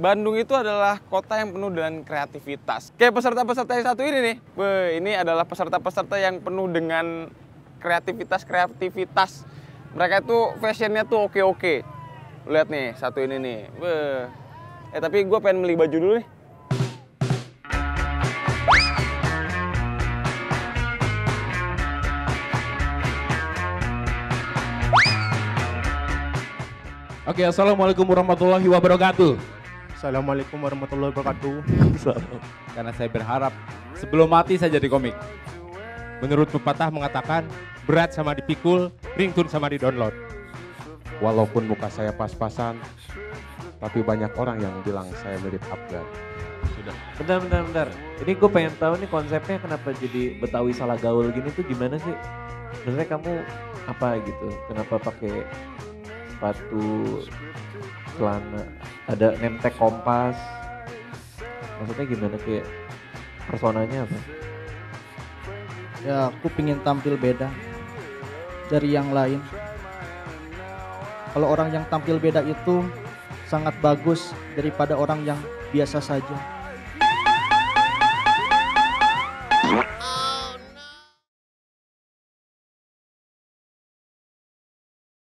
Bandung itu adalah kota yang penuh dengan kreativitas. Kayak peserta-peserta yang satu ini nih. Ini adalah peserta-peserta yang penuh dengan kreativitas. Mereka itu fashionnya tuh oke. Lihat nih, satu ini nih. Tapi gue pengen beli baju dulu nih. Oke, assalamualaikum warahmatullahi wabarakatuh. Assalamualaikum warahmatullahi wabarakatuh. Karena saya berharap sebelum mati saya jadi komik. Menurut pepatah mengatakan, berat sama dipikul, ringtone sama didownload. Walaupun muka saya pas-pasan, tapi banyak orang yang bilang saya mirip UpGuard. Sudah. Bentar. Ini gue pengen tahu nih konsepnya kenapa jadi Betawi salah gaul gini tuh gimana sih? Sebenarnya kamu apa gitu? Kenapa pakai sepatu, celana, ada name tag Kompas, maksudnya gimana kayak personanya apa? Ya aku pingin tampil beda dari yang lain. Kalau orang yang tampil beda itu sangat bagus daripada orang yang biasa saja.